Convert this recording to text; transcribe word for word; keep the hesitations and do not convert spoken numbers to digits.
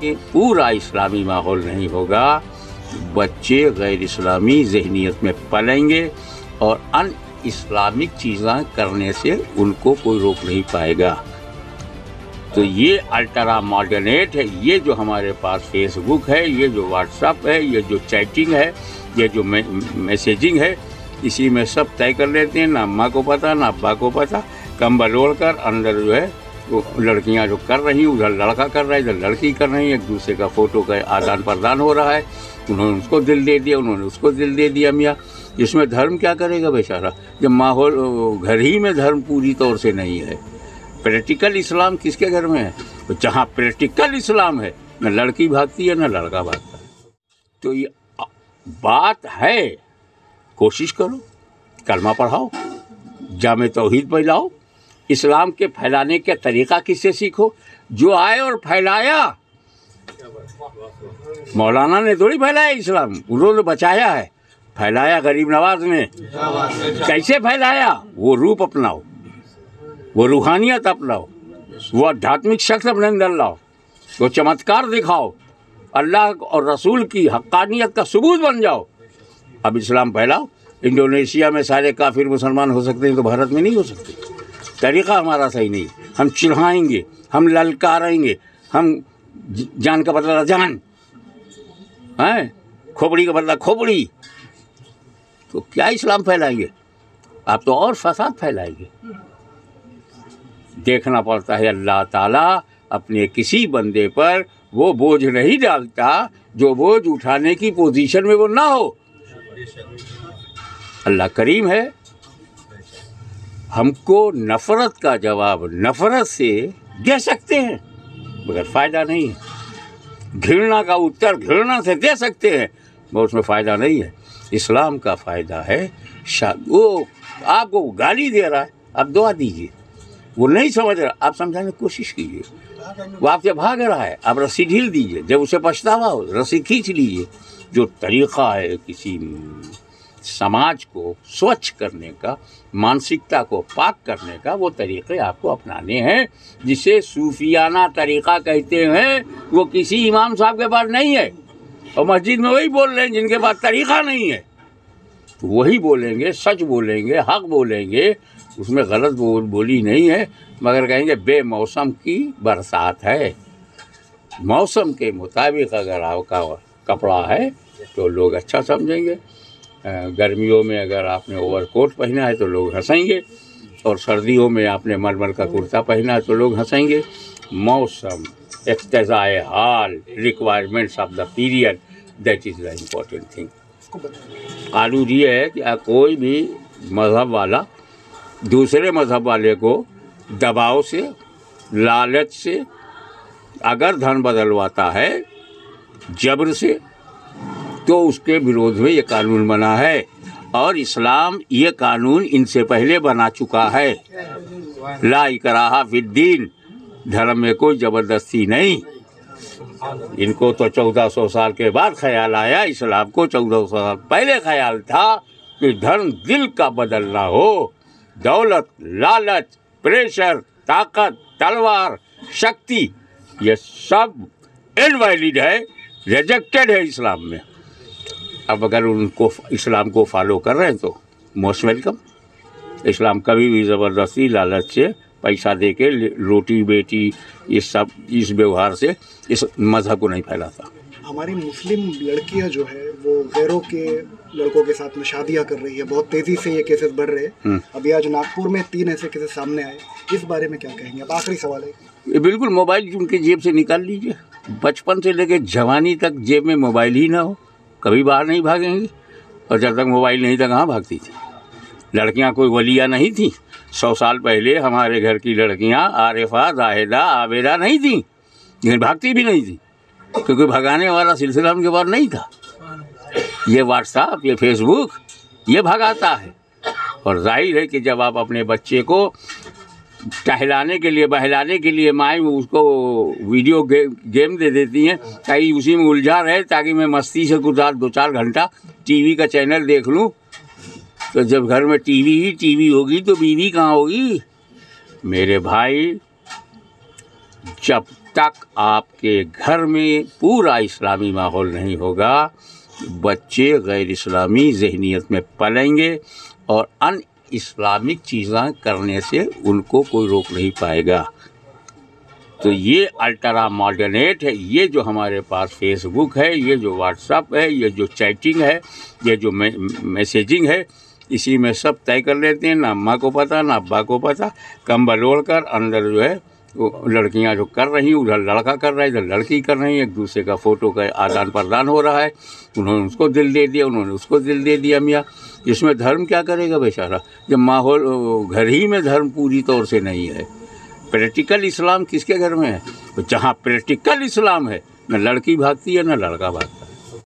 कि पूरा इस्लामी माहौल नहीं होगा, बच्चे गैर इस्लामी जहनीत में पलेंगे और अन इस्लामिक चीज़ें करने से उनको कोई रोक नहीं पाएगा। तो ये अल्ट्रा मॉडर्नेट है, ये जो हमारे पास फेसबुक है, ये जो व्हाट्सएप है, ये जो चैटिंग है, ये जो मे, मैसेजिंग है, इसी में सब तय कर लेते हैं, ना माँ को पता ना अब्बा को पता। कंबल ओढ़ कर अंदर जो है वो लड़कियाँ जो कर रही हैं, उधर लड़का कर रहा है इधर लड़की कर रही है, एक दूसरे का फ़ोटो का आदान प्रदान हो रहा है, उन्होंने उसको दिल दे दिया उन्होंने उसको दिल दे दिया। मियाँ इसमें धर्म क्या करेगा बेचारा, जब माहौल घर ही में धर्म पूरी तौर से नहीं है। प्रैक्टिकल इस्लाम किसके घर में है? तो जहाँ प्रैक्टिकल इस्लाम है न लड़की भागती है न लड़का भागता है। तो ये बात है, कोशिश करो, कलमा पढ़ाओ, जामे तौहीद फैलाओ, इस्लाम के फैलाने का तरीक़ा किससे सीखो, जो आए और फैलाया। मौलाना ने थोड़ी फैलाया इस्लाम, उन्होंने बचाया है, फैलाया गरीब नवाज ने। कैसे फैलाया? वो रूप अपनाओ, वो रूहानियत अपनाओ, वो आध्यात्मिक शख्स अपने अंदर लाओ, वो चमत्कार दिखाओ, अल्लाह और रसूल की हक्कानियत का सबूत बन जाओ, अब इस्लाम फैलाओ। इंडोनेशिया में सारे काफिर मुसलमान हो सकते हैं तो भारत में नहीं हो सकते। तरीक़ा हमारा सही नहीं, हम चिढ़ाएंगे, हम ललकारेंगे, हम जान का बदला जान हैं, खोपड़ी का बदला खोपड़ी, तो क्या इस्लाम फैलाएंगे आप, तो और फसाद फैलाएंगे। देखना पड़ता है अल्लाह ताला अपने किसी बंदे पर वो बोझ नहीं डालता जो बोझ उठाने की पोजीशन में वो ना हो। अल्लाह करीम है, हमको नफ़रत का जवाब नफ़रत से दे सकते हैं मगर फ़ायदा नहीं है, घृणा का उत्तर घृणा से दे सकते हैं मगर उसमें फ़ायदा नहीं है। इस्लाम का फ़ायदा है, वो आपको गाली दे रहा है आप दुआ दीजिए, वो नहीं समझ रहा आप समझाने की कोशिश कीजिए, वो आपसे भाग रहा है आप रस्सी ढील दीजिए, जब उसे पछतावा हो रस्सी खींच लीजिए। जो तरीक़ा है किसी समाज को स्वच्छ करने का, मानसिकता को पाक करने का, वो तरीक़े आपको अपनाने हैं, जिसे सूफियाना तरीक़ा कहते हैं। वो किसी इमाम साहब के पास नहीं है और मस्जिद में वही बोल रहे हैं जिनके पास तरीक़ा नहीं है, तो वही बोलेंगे, सच बोलेंगे, हक़ बोलेंगे, उसमें गलत बोल बोली नहीं है, मगर कहेंगे बेमौसम की बरसात है। मौसम के मुताबिक अगर आपका कपड़ा है तो लोग अच्छा समझेंगे, गर्मियों में अगर आपने ओवरकोट पहना है तो लोग हंसेंगे और सर्दियों में आपने मलमल का कुर्ता पहना है तो लोग हंसेंगे। मौसम, इक़्तिज़ाए हाल, requirements of the period, that is the important thing. कानून ये है कि कोई भी मज़हब वाला दूसरे मज़हब वाले को दबाव से, लालच से अगर धर्म बदलवाता है, जबर से, तो उसके विरोध में ये कानून बना है। और इस्लाम ये कानून इनसे पहले बना चुका है, ला इकराहा फिद्दीन, धर्म में कोई ज़बरदस्ती नहीं। इनको तो चौदह सौ साल के बाद ख्याल आया, इस्लाम को चौदह सौ साल पहले ख्याल था कि धर्म दिल का बदलना हो, दौलत, लालच, प्रेशर, ताकत, तलवार, शक्ति, ये सब इनवैलिड है, रिजेक्टेड है इस्लाम में। अब अगर उनको इस्लाम को फॉलो कर रहे हैं तो मोस्ट वेलकम। इस्लाम कभी भी ज़बरदस्ती, लालच से, पैसा दे के, रोटी बेटी, ये सब इस व्यवहार से इस मज़हब को नहीं फैलाता। हमारी मुस्लिम लड़कियां जो है वो गैरों के लड़कों के साथ में शादियां कर रही है, बहुत तेज़ी से ये केसेस बढ़ रहे हैं। अभी आज नागपुर में तीन ऐसे केसेस सामने आए, इस बारे में क्या कहेंगे? अब आखिरी सवाल है ये, बिल्कुल मोबाइल उनके जेब से निकाल लीजिए, बचपन से लेकर जवानी तक जेब में मोबाइल ही ना हो, कभी बाहर नहीं भागेंगे। और जब तक मोबाइल नहीं था कहाँ भागती थी लड़कियाँ, कोई वलिया नहीं थी। सौ साल पहले हमारे घर की लड़कियाँ आरिफा, जाहिदा, आबेदा नहीं थी, लेकिन भागती भी नहीं थी क्योंकि भगाने वाला सिलसिला उनके पास नहीं था। ये व्हाट्सएप, ये फेसबुक, ये भगाता है। और जाहिर है कि जब आप अपने बच्चे को टहलाने के लिए, बहलाने के लिए माएँ उसको वीडियो गे, गेम दे देती हैं ताकि उसी में उलझा रहे, ताकि मैं मस्ती से कुछ दो चार घंटा टीवी का चैनल देख लूं, तो जब घर में टीवी ही टीवी होगी तो बीवी कहाँ होगी मेरे भाई? जब तक आपके घर में पूरा इस्लामी माहौल नहीं होगा, बच्चे गैर इस्लामी जहनीत में पलेंगे और अन इस्लामिक चीज़ें करने से उनको कोई रोक नहीं पाएगा। तो ये अल्ट्रा मॉडर्नेट है, ये जो हमारे पास फेसबुक है, ये जो व्हाट्सअप है, ये जो चैटिंग है, ये जो मे, मैसेजिंग है, इसी में सब तय कर लेते हैं, ना माँ को पता ना अब्बा को पता। कंबल ओढ़ कर अंदर जो है वो लड़कियाँ जो कर रही हैं, उधर लड़का कर रहा है इधर लड़की कर रही है, एक दूसरे का फ़ोटो का आदान प्रदान हो रहा है, उन्होंने उसको दिल दे दिया उन्होंने उसको दिल दे दिया। मियाँ इसमें धर्म क्या करेगा बेचारा, जब माहौल घर ही में धर्म पूरी तौर से नहीं है। प्रैक्टिकल इस्लाम किसके घर में है? जहाँ प्रैक्टिकल इस्लाम है न लड़की भागती है न लड़का भागता है।